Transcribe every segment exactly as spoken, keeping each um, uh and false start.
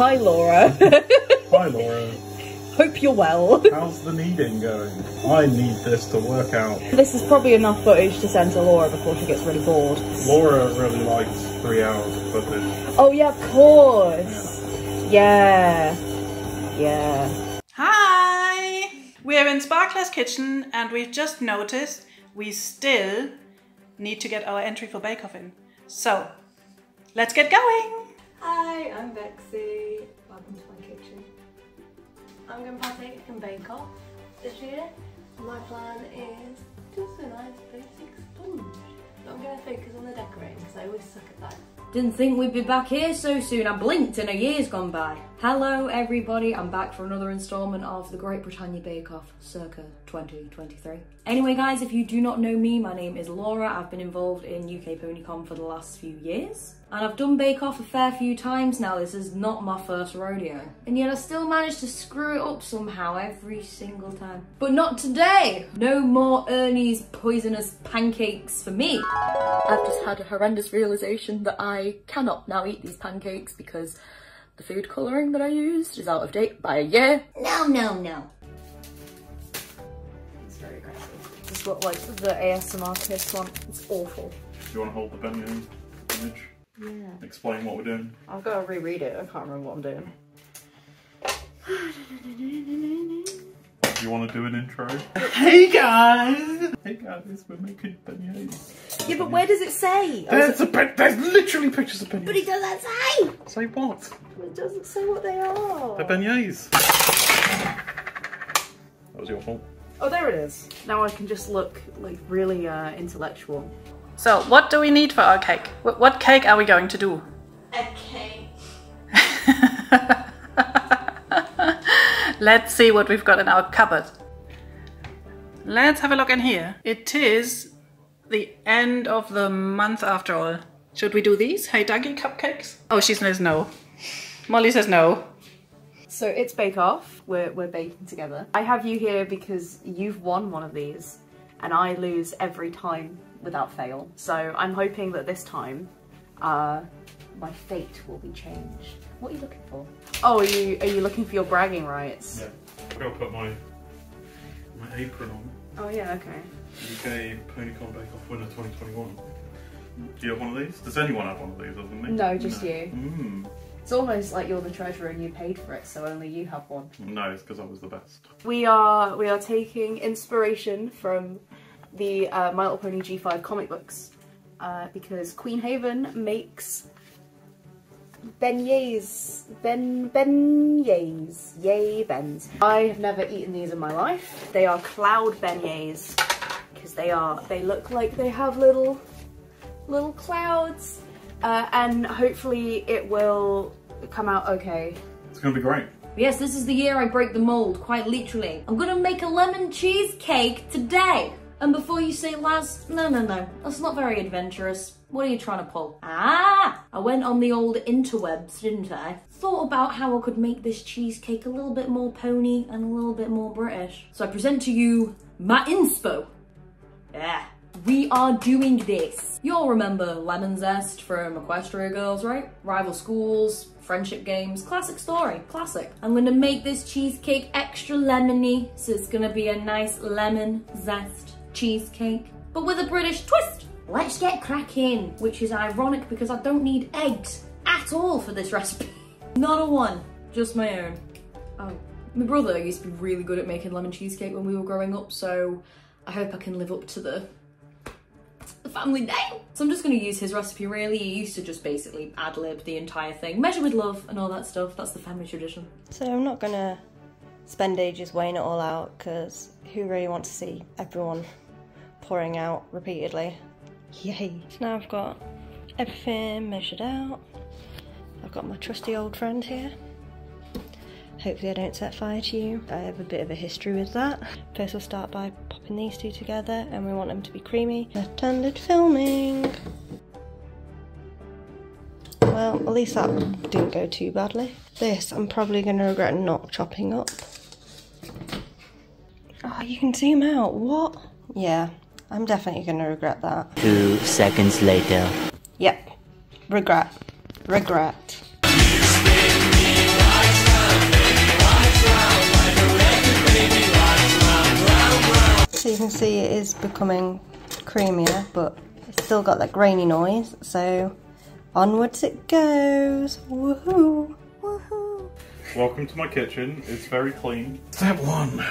Hi, Laura. Hi, Laura. Hope you're well. How's the kneading going? I need this to work out. This is probably enough footage to send to Laura before she gets really bored. Laura really likes three hours of footage. Oh yeah, of course. Yeah. Yeah. yeah. Hi! We're in Sparkler's kitchen and we've just noticed we still need to get our entry for Bake Off in. So, let's get going! Hi, I'm Bexy. Welcome to my kitchen. I'm going to partake in Bake Off this year. My plan is just a nice basic sponge. But I'm going to focus on the decorating because I always suck at that. Didn't think we'd be back here so soon. I blinked and a year's gone by. Hello everybody, I'm back for another instalment of the Great Britannia Bake Off circa twenty twenty-three. Anyway guys, if you do not know me, my name is Laura. I've been involved in U K PonyCon for the last few years. And I've done Bake Off a fair few times now. This is not my first rodeo. And yet I still manage to screw it up somehow every single time. But not today! No more Ernie's poisonous pancakes for me. I've just had a horrendous realization that I I cannot now eat these pancakes because the food colouring that I used is out of date by a year. No, no, no. It's very aggressive. It's got like the A S M R kids one. It's awful. Do you want to hold the Benjamin image? Yeah. Explain what we're doing. I've got to reread it. I can't remember what I'm doing. Do you want to do an intro? Hey guys! Hey guys, we're making beignets. Yeah, but where does it say? There's, a, there's literally pictures of beignets. But it doesn't say! Say what? It doesn't say what they are. They're beignets. That was your fault. Oh, there it is. Now I can just look like really uh, intellectual. So, what do we need for our cake? What, what cake are we going to do? A cake. Let's see what we've got in our cupboard. Let's have a look in here. It is the end of the month after all. Should we do these? Hey Dougie cupcakes? Oh, she says no. Molly says no. So it's Bake Off. We're, we're baking together. I have you here because you've won one of these and I lose every time without fail. So I'm hoping that this time uh, my fate will be changed. What are you looking for? Oh, are you, are you looking for your bragging rights? Yeah. I've got to put my, my apron on. Oh yeah, okay. U K PonyCon Bake Off winner twenty twenty-one. Do you have one of these? Does anyone have one of these other than me? No, just no. you. Mm. It's almost like you're the treasurer and you paid for it, so only you have one. No, it's because I was the best. We are, we are taking inspiration from the uh, My Little Pony G five comic books uh, because Queen Haven makes Beignets, ben, beignets, yay bens. I have never eaten these in my life. They are cloud beignets because they are, they look like they have little, little clouds uh, and hopefully it will come out okay. It's gonna be great. Yes, this is the year I break the mold, quite literally. I'm gonna make a lemon cheesecake today. And before you say last, no, no, no, that's not very adventurous. What are you trying to pull? Ah! I went on the old interwebs, didn't I? Thought about how I could make this cheesecake a little bit more pony and a little bit more British. So I present to you my inspo. Yeah. We are doing this. You'll remember lemon zest from Equestria Girls, right? Rival schools, friendship games, classic story, classic. I'm gonna make this cheesecake extra lemony, so it's gonna be a nice lemon zest cheesecake, but with a British twist. Let's get cracking, which is ironic because I don't need eggs at all for this recipe. Not a one, just my own. Oh, my brother used to be really good at making lemon cheesecake when we were growing up, so I hope I can live up to the, the family name. So I'm just gonna use his recipe really. He used to just basically ad-lib the entire thing, measure with love and all that stuff. That's the family tradition. So I'm not gonna spend ages weighing it all out because who really wants to see everyone pouring out repeatedly? Yay! So now I've got everything measured out. I've got my trusty old friend here. Hopefully I don't set fire to you. I have a bit of a history with that. First we'll start by popping these two together and we want them to be creamy. Attended filming! Well, at least that didn't go too badly. This I'm probably going to regret not chopping up. Oh, you can zoom out, what? Yeah. I'm definitely going to regret that. Two seconds later. Yep. Regret. Regret. see it is becoming creamier, but it's still got that grainy noise, so onwards it goes. Woohoo! Woohoo! Welcome to my kitchen. It's very clean. Step one.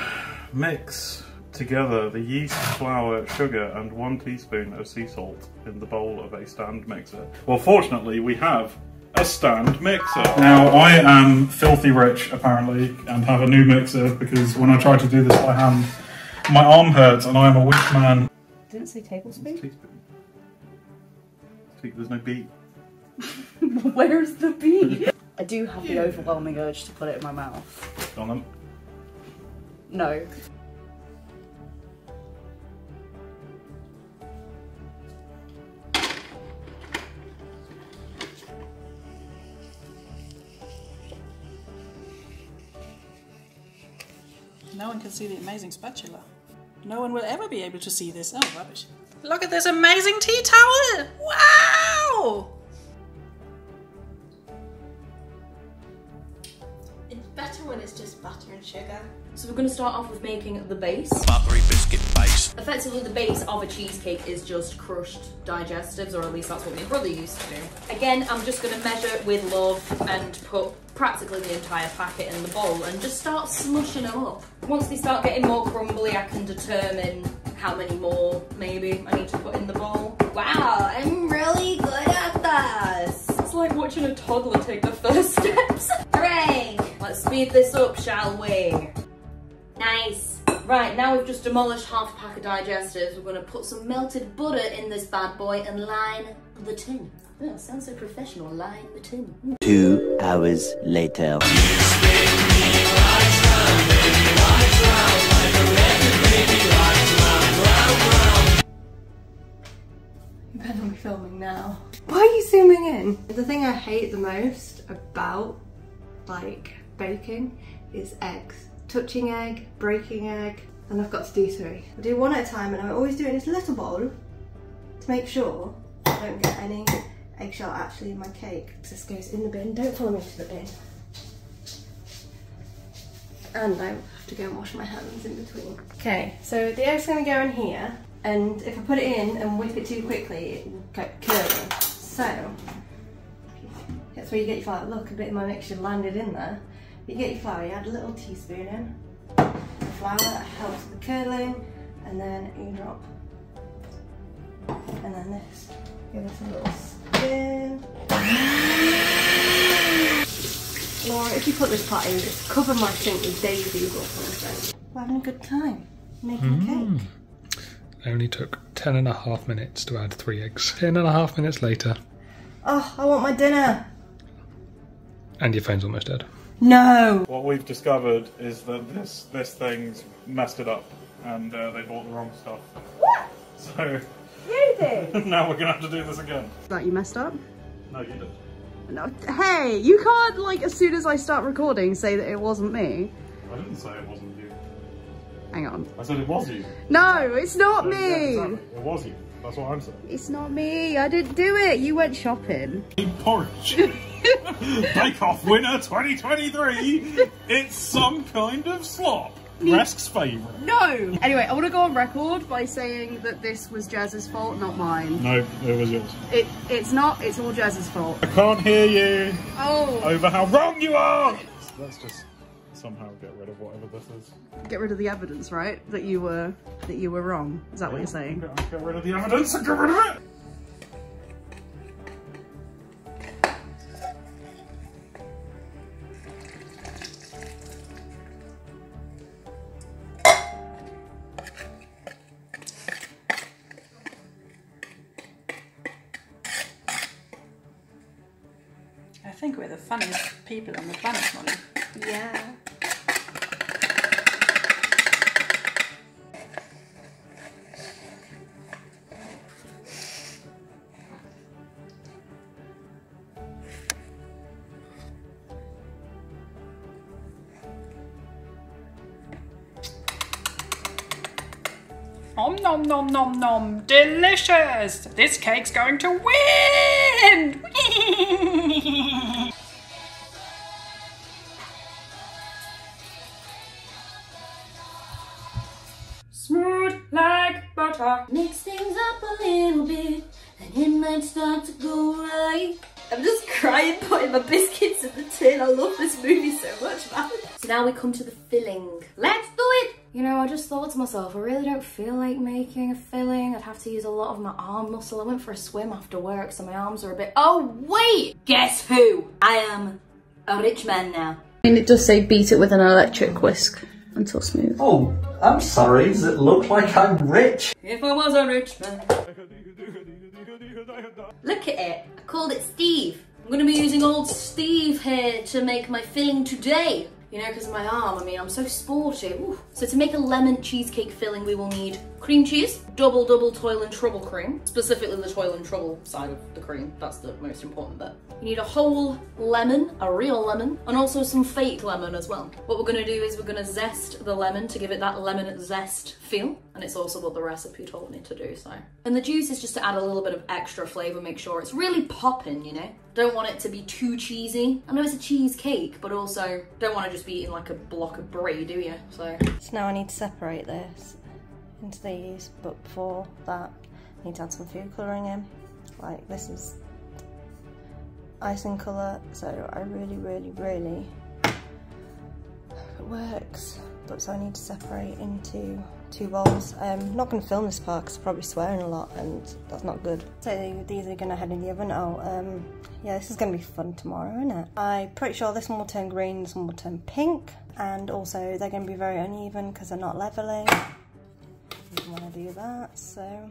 Mix together the yeast, flour, sugar and one teaspoon of sea salt in the bowl of a stand mixer. Well, fortunately we have a stand mixer. Now, I am filthy rich apparently and have a new mixer, because when I try to do this by hand my arm hurts and I am a weak man. Didn't say tablespoon? Teaspoon. There's no B. Where's the B? I do have the overwhelming urge to put it in my mouth. Go on then. No. No one can see the amazing spatula. No one will ever be able to see this. Oh, rubbish. Look at this amazing tea towel! Wow! It's better when it's just butter and sugar. So we're going to start off with making the base. Buttery biscuit base. Effectively the base of a cheesecake is just crushed digestives, or at least that's what my brother used to do. Again, I'm just going to measure with love and put practically the entire packet in the bowl and just start smushing them up. Once they start getting more crumbly, I can determine how many more maybe I need to put in the bowl. Wow, I'm really good at this. It's like watching a toddler take the first steps. Hooray! Let's speed this up, shall we? Nice. Right, now we've just demolished half a pack of digestives. We're gonna put some melted butter in this bad boy and line the tin. Oh, sounds so professional, line the tin. Two hours later. You better not be filming now. Why are you zooming in? The thing I hate the most about like baking is eggs. Touching egg, breaking egg, and I've got to do three. I do one at a time, and I'm always doing this little bowl to make sure I don't get any eggshell actually in my cake. This goes in the bin. Don't follow me to the bin. And I have to go and wash my hands in between. Okay, so the egg's gonna go in here, and if I put it in and whip it too quickly, it will get curly. So, that's where you get your flour. Look, a bit of my mixture landed in there. You get your flour, you add a little teaspoon in, the flour helps with the curling, and then you drop, and then this, give this a little spin. Laura, if you put this pot in, just cover my sink with daisies or something. We're having a good time making mm. a cake. It only took ten and a half minutes to add three eggs. Ten and a half minutes later. Oh, I want my dinner. And your phone's almost dead. No! What we've discovered is that this this thing's messed it up, and uh, they bought the wrong stuff. What? So... You did! Now we're gonna have to do this again. That you messed up? No, you did. No. Hey! You can't, like, as soon as I start recording, say that it wasn't me. I didn't say it wasn't you. Hang on. I said it was you. No, it's not me! Yeah, exactly. It was you. That's what I'm saying. It's not me. I didn't do it. You went shopping. Porridge. Bake Off winner twenty twenty-three, it's some kind of slop. Resk's favourite. No! Anyway, I want to go on record by saying that this was Jez's fault, not mine. No, it was yours. It, it's not, it's all Jez's fault. I can't hear you oh. over how wrong you are! Let's just somehow get rid of whatever this is. Get rid of the evidence, right? That you were, that you were wrong. Is that yeah, what you're saying? Get, get rid of the evidence and get rid of it! I think we're the funniest people on the planet, Molly. Yeah. Om nom nom nom nom, delicious! This cake's going to win! Smooth like water. Mix things up a little bit, and it might start to go right. I'm just crying putting my biscuits in the tin. I love this movie so much, man. So now we come to the filling. Let's do it! You know, I just thought to myself, I really don't feel like making a filling. I'd have to use a lot of my arm muscle. I went for a swim after work, so my arms are a bit... Oh, wait! Guess who? I am a rich man now. I mean, it does say beat it with an electric whisk until smooth. Oh, I'm sorry. Does it look like I'm rich? If I was a rich man... Look at it. I called it Steve. I'm gonna be using old Steve here to make my filling today. You know, because of my arm, I mean, I'm so sporty. Ooh. So to make a lemon cheesecake filling, we will need cream cheese, double, double toil and trouble cream, specifically the toil and trouble side of the cream. That's the most important bit. You need a whole lemon, a real lemon, and also some fake lemon as well. What we're gonna do is we're gonna zest the lemon to give it that lemon zest feel. And it's also what the recipe told me to do, so. And the juice is just to add a little bit of extra flavor, make sure it's really popping, you know? Don't want it to be too cheesy. I know it's a cheesecake, but also don't want to just be eating like a block of brie, do you? So. So now I need to separate this into these, but before that, I need to add some food coloring in. Like this is icing color, so I really, really, really hope it works. But so I need to separate into two bowls. I'm not going to film this part because I'm probably swearing a lot and that's not good. So these are going to head in the oven. Oh, um, yeah, this is going to be fun tomorrow, isn't it? I'm pretty sure this one will turn green, this one will turn pink, and also they're going to be very uneven because they're not levelling. I didn't want to do that, so...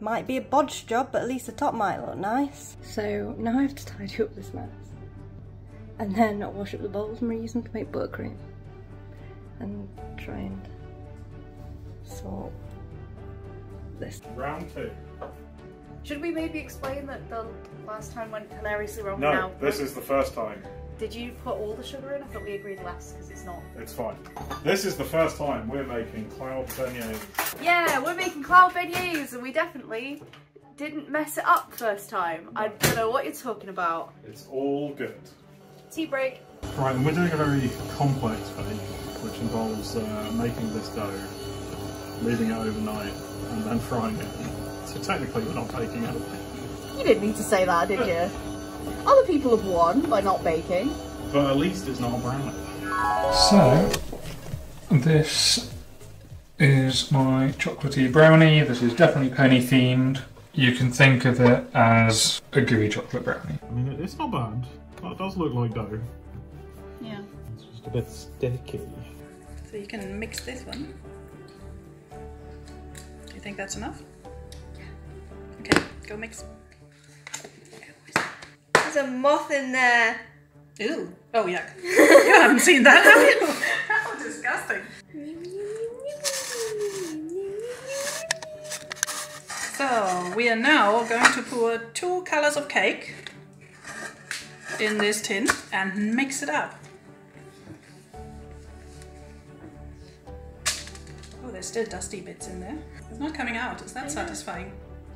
Might be a bodge job, but at least the top might look nice. So now I have to tidy up this mess and then I'll wash up the bowls and reuse them to make buttercream and try and... So, this. Round two. Should we maybe explain that the last time went hilariously wrong? No, now? This is the first time. Did you put all the sugar in? I thought we agreed less because it's not. It's fine. This is the first time we're making cloud beignets. Yeah, we're making cloud beignets and we definitely didn't mess it up first time. No. I don't know what you're talking about. It's all good. Tea break. Right, and we're doing a very complex bake, which involves uh, making this dough, leaving it overnight and then frying it. So technically we're not baking it. You didn't need to say that, did you? Other people have won by not baking. But at least it's not a brownie. So, this is my chocolatey brownie. This is definitely pony themed. You can think of it as a gooey chocolate brownie. I mean, it's not bad. That does look like dough. Yeah. It's just a bit sticky. So you can mix this one. I think that's enough? Yeah. Okay, go mix. There's a moth in there. Ew. Oh, yuck. You haven't seen that, have you? How disgusting. So, we are now going to pour two colours of cake in this tin and mix it up. Oh, there's still dusty bits in there. It's not coming out, is that satisfying?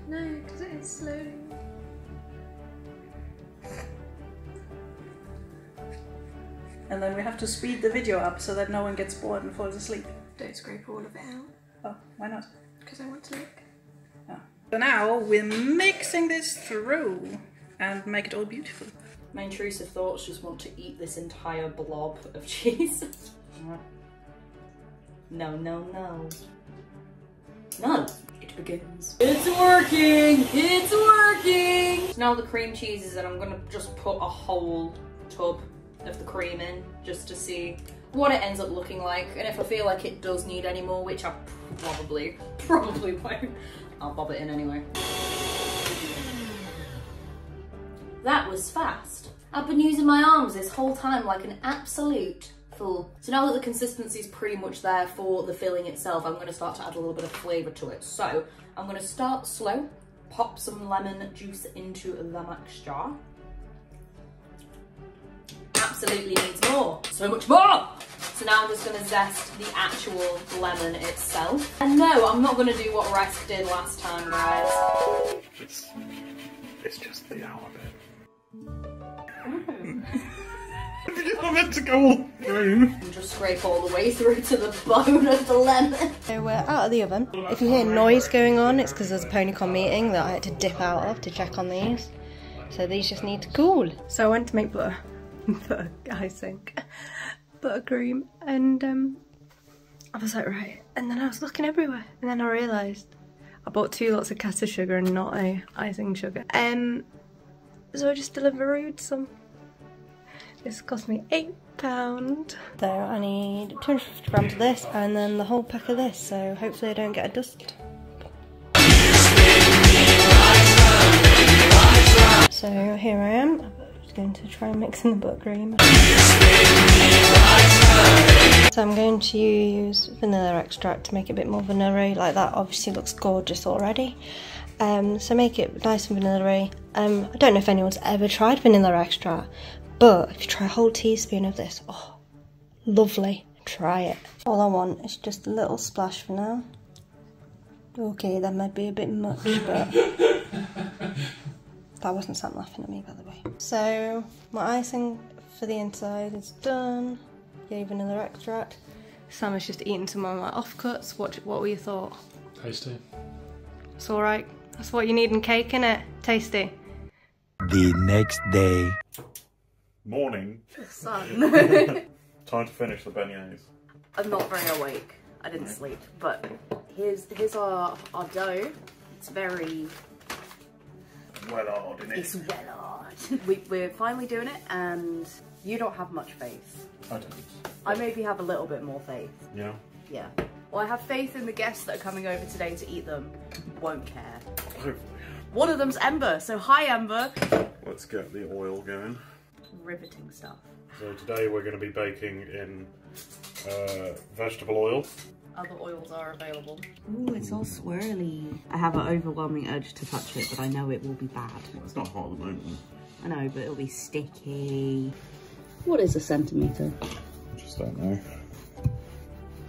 No, because it is slowly. And then we have to speed the video up so that no one gets bored and falls asleep. Don't scrape all of it out. Oh, why not? Because I want to look. Oh. So now we're mixing this through and make it all beautiful. My intrusive thoughts just want to eat this entire blob of cheese. No, no, no. No, it begins. It's working! It's working! Now the cream cheese is in. I'm gonna just put a whole tub of the cream in just to see what it ends up looking like. And if I feel like it does need any more, which I probably, probably won't, I'll bob it in anyway. That was fast. I've been using my arms this whole time like an absolute... So now that the consistency is pretty much there for the filling itself, I'm going to start to add a little bit of flavour to it. So I'm going to start slow, pop some lemon juice into the mixture. Absolutely needs more, so much more! So now I'm just going to zest the actual lemon itself. And no, I'm not going to do what Resk did last time, guys. It's, it's just the hour bit. not meant to go all through. And just scrape all the way through to the bone of the lemon. So we're out of the oven. If you hear noise going on, it's because there's a PonyCon meeting that I had to dip out of to check on these. So these just need to cool. So I went to make butter, butter icing, buttercream, and um, I was like, right. And then I was looking everywhere, and then I realised I bought two lots of caster sugar and not a icing sugar. Um, so I just delivered some. This cost me eight pound. So I need two hundred fifty grams of this, and then the whole pack of this. So hopefully I don't get a dust. So here I am, I'm just going to try and mix in the buttercream. So I'm going to use vanilla extract to make it a bit more vanilla-y, like that obviously looks gorgeous already. Um, so make it nice and vanilla-y. Um, I don't know if anyone's ever tried vanilla extract, but if you try a whole teaspoon of this, oh, lovely, try it. All I want is just a little splash for now. Okay, that might be a bit much, but... That wasn't Sam laughing at me, by the way. So, my icing for the inside is done. Yay, vanilla extract. Sam is just eating some of my offcuts. What, what were your thoughts? Tasty. It's alright. That's what you need in cake, innit? Tasty. The next day. Morning. Sun. Time to finish the beignets. I'm not very awake. I didn't sleep. But here's, here's our, our dough. It's very... well odd, isn't it? It's well odd. we, we're finally doing it, and you don't have much faith. I don't. I maybe have a little bit more faith. Yeah? Yeah. Well, I have faith in the guests that are coming over today to eat them. Won't care. Hopefully. One of them's Ember, so hi Ember. Let's get the oil going. Riveting stuff. So today we're going to be baking in uh, vegetable oil. Other oils are available. Ooh, it's all swirly. I have an overwhelming urge to touch it, but I know it will be bad. It's not hot at the moment. I know, but it'll be sticky. What is a centimetre? I just don't know.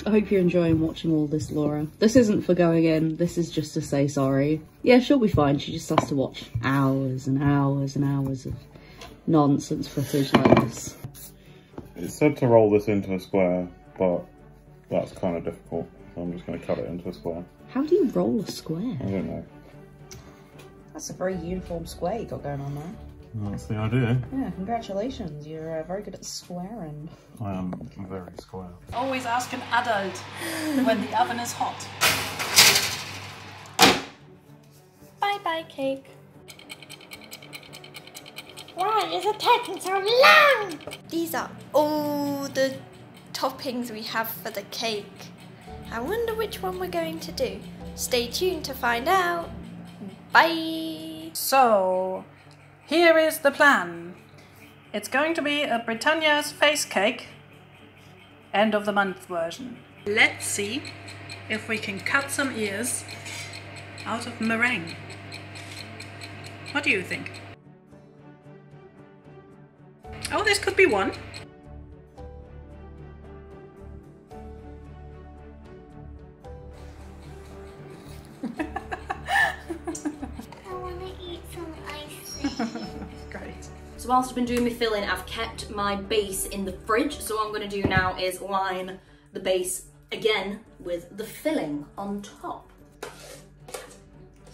I hope you're enjoying watching all this, Laura. This isn't for going in, this is just to say sorry. Yeah, she'll be fine, she just has to watch hours and hours and hours of nonsense footage like this. It's said to roll this into a square, but... that's kind of difficult, so I'm just going to cut it into a square. How do you roll a square? I don't know. That's a very uniform square you got going on there. Well, that's the idea. Yeah, congratulations. You're uh, very good at squaring. I am very square. Always ask an adult when the oven is hot. Bye-bye, cake. Why is it taking so long? These are all the... toppings we have for the cake. I wonder which one we're going to do. Stay tuned to find out. Bye! So, here is the plan. It's going to be a Britannia's face cake, end of the month version. Let's see if we can cut some ears out of meringue. What do you think? Oh, this could be one. So whilst I've been doing my filling, I've kept my base in the fridge. So what I'm going to do now is line the base again with the filling on top.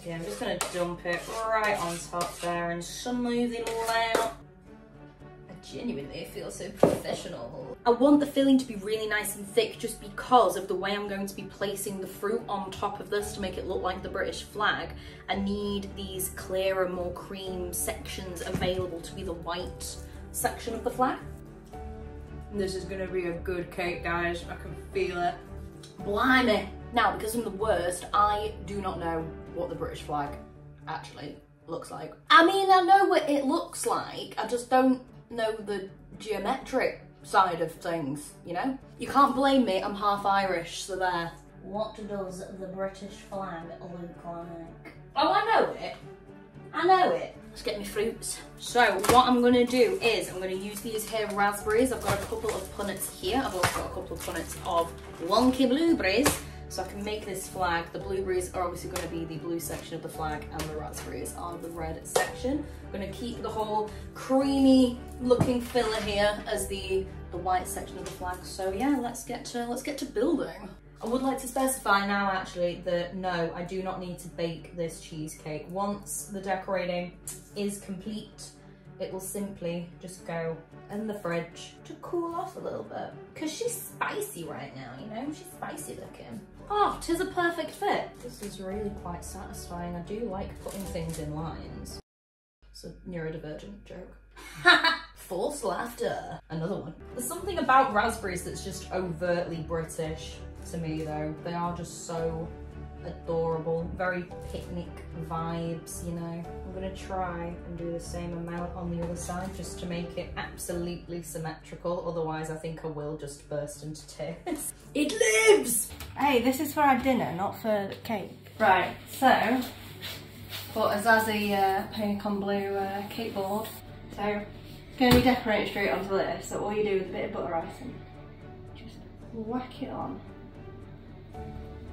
Yeah, I'm just going to dump it right on top there and smooth it all out. I genuinely feel so professional. I want the filling to be really nice and thick just because of the way I'm going to be placing the fruit on top of this to make it look like the British flag. I need these clearer, more cream sections available to be the white section of the flag. This is going to be a good cake, guys. I can feel it. Blimey! Now, because I'm the worst, I do not know what the British flag actually looks like. I mean, I know what it looks like, I just don't know the geometric side of things, you know? You can't blame me, I'm half Irish, so there. What does the British flag look like? Oh, I know it. I know it. Let's get me fruits. So, what I'm gonna do is, I'm gonna use these here raspberries. I've got a couple of punnets here. I've also got a couple of punnets of wonky blueberries. So I can make this flag. The blueberries are obviously going to be the blue section of the flag and the raspberries are the red section. I'm going to keep the whole creamy looking filler here as the, the white section of the flag. So yeah, let's get to, let's get to building. I would like to specify now actually that no, I do not need to bake this cheesecake. Once the decorating is complete, it will simply just go in the fridge to cool off a little bit. Cause she's spicy right now, you know? She's spicy looking. Oh, 'tis a perfect fit. This is really quite satisfying. I do like putting things in lines. It's a neurodivergent joke. Ha! False laughter. Another one. There's something about raspberries that's just overtly British to me though. They are just so adorable, very picnic vibes, you know. I'm gonna try and do the same amount on the other side just to make it absolutely symmetrical, otherwise I think I will just burst into tears. It lives! Hey, this is for our dinner, not for cake. Right, so, but as as a uh, pink on blue uh, cake board, so going to decorate straight onto this, so all you do is a bit of butter icing, just whack it on.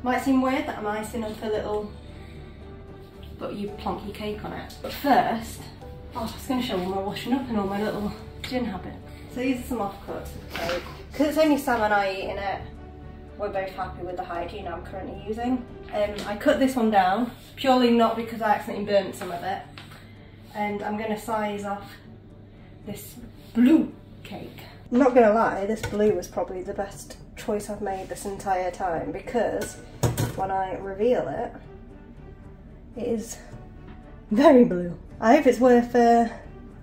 Might seem weird that I'm icing up a little, but you plonk your cake on it. But first, I was just going to show all my washing up and all my little gin habits. So these are some offcuts of the cake. Because it's only Sam and I eating it, we're both happy with the hygiene I'm currently using. Um, I cut this one down, purely not because I accidentally burnt some of it. And I'm going to size off this blue cake. I'm not going to lie, this blue was probably the best choice I've made this entire time, because when I reveal it, it is very blue. I hope it's worth uh,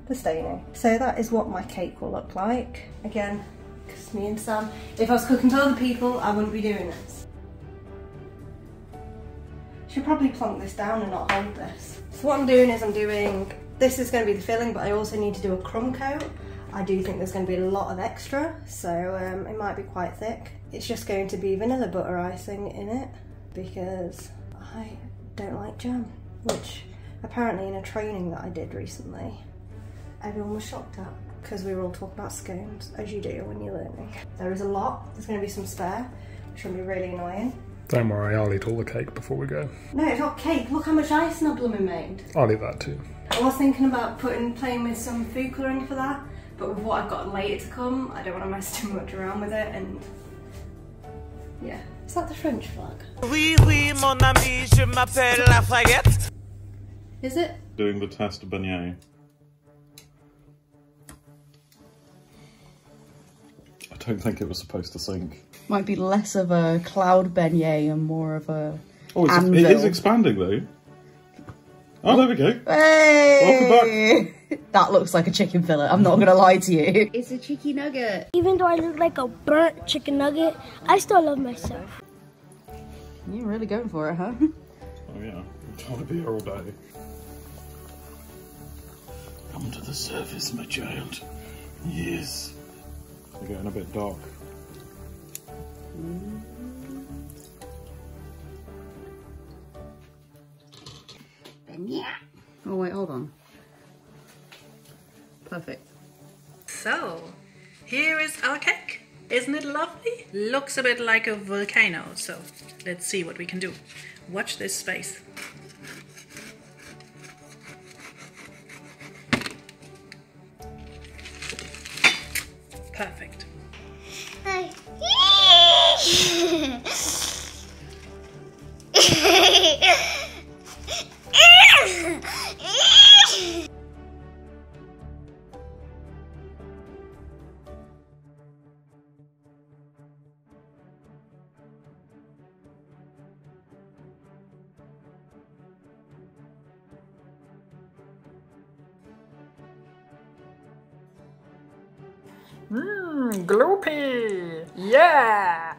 the staining. So that is what my cake will look like. Again, because me and Sam, if I was cooking for other people, I wouldn't be doing this. Should probably plonk this down and not hold this. So what I'm doing is I'm doing, this is going to be the filling, but I also need to do a crumb coat. I do think there's going to be a lot of extra, so um, it might be quite thick. It's just going to be vanilla butter icing in it, because I don't like jam, which apparently in a training that I did recently, everyone was shocked at, because we were all talking about scones, as you do when you're learning. There is a lot, there's going to be some spare, which will be really annoying. Don't worry, I'll eat all the cake before we go. No, it's not cake, look how much icing I blooming made. I'll eat that too. I was thinking about putting playing with some food colouring for that, but with what I've got later to come, I don't want to mess too much around with it, and yeah. Is that the French flag? Oui, oui, mon ami, je m'appelle la Fayette. Is it? Doing the test beignet. I don't think it was supposed to sink. Might be less of a cloud beignet and more of a Oh, it's, it is expanding though. Oh, there we go. Hey! Welcome back. That looks like a chicken fillet, I'm not gonna lie to you. It's a cheeky nugget. Even though I look like a burnt chicken nugget, I still love myself. You're really going for it, huh? Oh yeah, I'm trying to be here all day. Come to the surface, my child. Yes. They're getting a bit dark. Mm. Yeah. Oh wait, hold on. Perfect. So, here is our cake. Isn't it lovely? Looks a bit like a volcano, so let's see what we can do. Watch this space. Perfect. Mmm, gloopy! Yeah!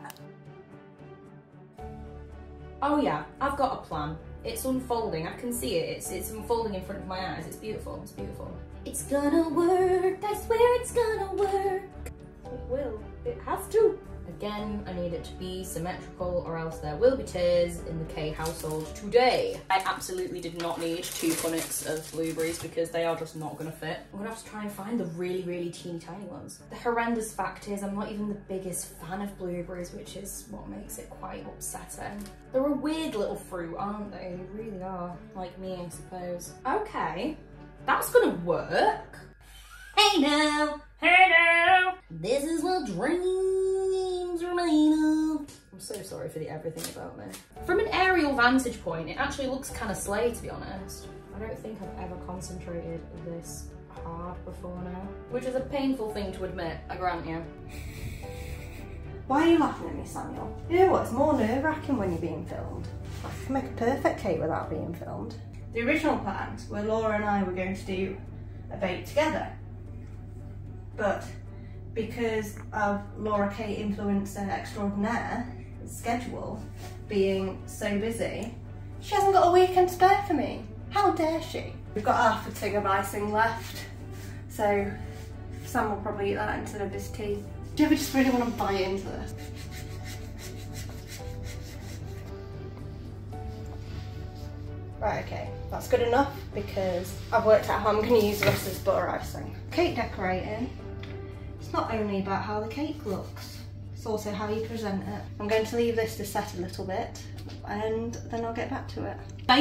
Oh yeah, I've got a plan. It's unfolding, I can see it. It's, it's unfolding in front of my eyes. It's beautiful, it's beautiful. It's gonna work, I swear it's gonna work. It will, it has to. Again, I need need it to be symmetrical or else there will be tears in the K household today. I absolutely did not need two punnets of blueberries because they are just not gonna fit. I'm gonna have to try and find the really, really teeny tiny ones. The horrendous fact is I'm not even the biggest fan of blueberries, which is what makes it quite upsetting. They're a weird little fruit, aren't they? They really are. Like me, I suppose. Okay, that's gonna work. Hey now, hey now, this is what dreams are made of. I'm so sorry for the everything about me. From an aerial vantage point, it actually looks kind of slay, to be honest. I don't think I've ever concentrated this hard before now, which is a painful thing to admit, I grant you. Why are you laughing at me, Samuel? You know what's more nerve-wracking when you're being filmed? I can make a perfect cake without being filmed. The original plans were Laura and I were going to do a bake together. But because of Laura Kate influencer extraordinaire schedule being so busy, she hasn't got a weekend to spare for me. How dare she? We've got half a thing of icing left, so Sam will probably eat that instead of his tea. Do you ever just really want to buy into this? Right, okay, that's good enough because I've worked out how I'm going to use the rest of this butter icing. Cake decorating, it's not only about how the cake looks, it's also how you present it. I'm going to leave this to set a little bit and then I'll get back to it. Bye!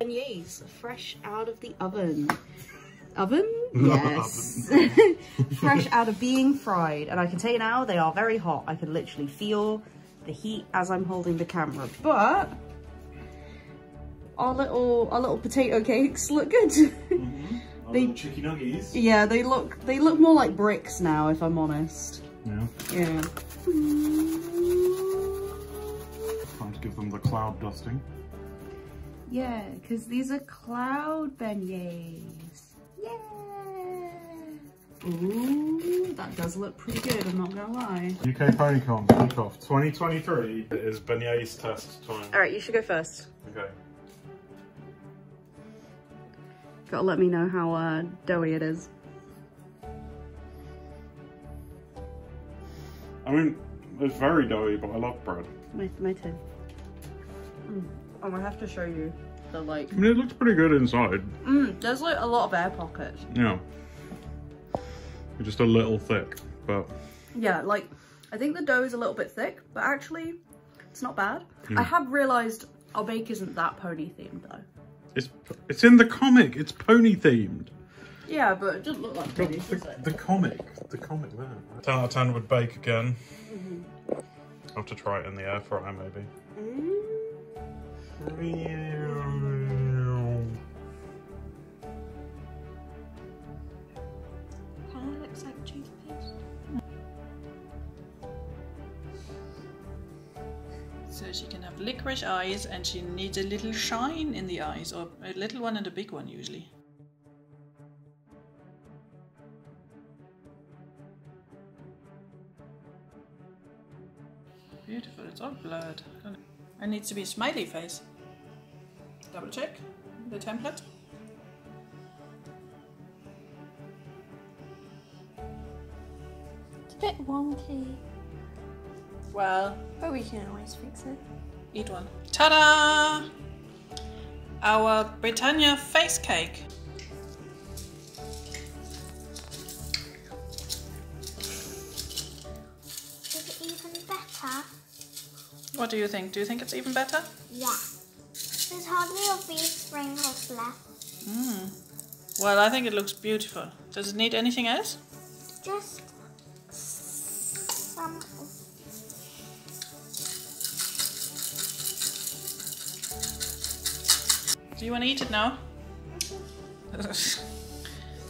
Beignets, fresh out of the oven. Oven? Yes. Fresh out of being fried. And I can tell you now, they are very hot. I can literally feel the heat as I'm holding the camera, but our little our little potato cakes look good. Mm-hmm. Our they, little chicky nuggies. Yeah, they look they look more like bricks now, if I'm honest. Yeah. Yeah. Time to give them the cloud dusting. Yeah, because these are cloud beignets. Yeah. Ooh, that does look pretty good, I'm not gonna lie. U K PonyCon Bake Off twenty twenty-three. It is beignets test time. Alright, you should go first. Okay. Gotta let me know how uh, doughy it is. I mean, it's very doughy, but I love bread. My, my too. Mm. I'm gonna have to show you the like. I mean, it looks pretty good inside. Mm, there's like a lot of air pockets. Yeah. Just a little thick, but. Yeah, like, I think the dough is a little bit thick, but actually, it's not bad. Mm. I have realized our bake isn't that pony themed though. It's, it's in the comic, it's pony themed. Yeah, but it doesn't look like pony, the, does it? The comic, the comic there. ten out of ten would bake again. Mm-hmm. I'll have to try it in the air fryer maybe. Mm. Kind of looks like cheese paste. So she can have licorice eyes and she needs a little shine in the eyes, or a little one and a big one usually. Beautiful, it's all blurred. It needs to be a smiley face. Double check the template. It's a bit wonky. Well, but we can always fix it. Eat one. Ta-da! Our Britannia face cake. Is it even better? What do you think? Do you think it's even better? Yeah. There's hardly a few sprinkles left. Mm. Well, I think it looks beautiful. Does it need anything else? Just some. Do you want to eat it now?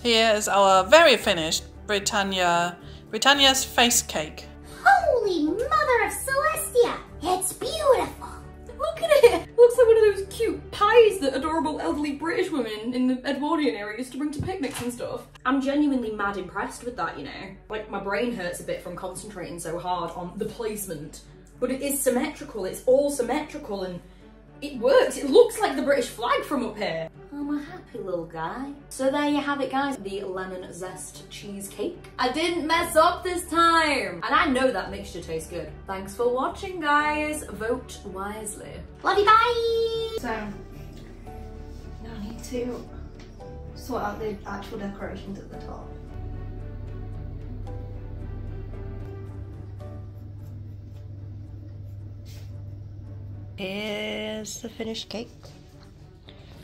Here is our very finished Britannia, Britannia's face cake. Holy mother of Celestia! It's beautiful! Look at it! It looks like one of those cute pies that adorable elderly British women in the Edwardian era used to bring to picnics and stuff. I'm genuinely mad impressed with that, you know? Like, my brain hurts a bit from concentrating so hard on the placement. But it is symmetrical, it's all symmetrical and It works. It looks like the British flag from up here. I'm a happy little guy. So there you have it, guys. The lemon zest cheesecake. I didn't mess up this time. And I know that mixture tastes good. Thanks for watching, guys. Vote wisely. Love you, bye. So, now I need to sort out the actual decorations at the top. Here's the finished cake.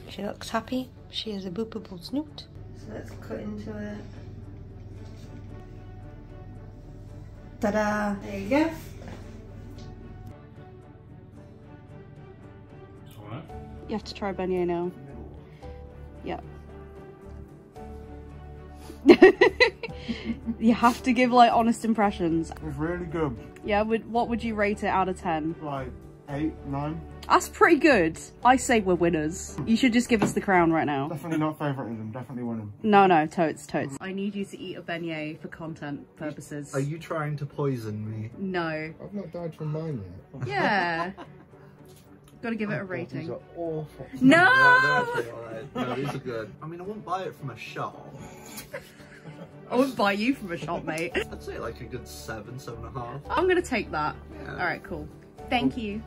She looks happy. She is a boopable snoot. So let's cut into it. Ta-da! There you go. Alright. You have to try beignet now. Yeah. You have to give like honest impressions. It's really good. Yeah. Would what would you rate it out of ten? Like eight, nine. That's pretty good. I say we're winners. You should just give us the crown right now. Definitely not favouritism, definitely winning. No, no, totes, totes. I need you to eat a beignet for content purposes. Are you trying to poison me? No. I've not died from mine yet. Yeah. Gotta give oh, it a rating. God, these are awful. No! No, they're alright. No, these are good. I mean, I wouldn't buy it from a shop. I wouldn't buy you from a shop, mate. I'd say like a good seven, seven and a half. I'm gonna take that. Yeah. Alright, cool. Thank oh. you.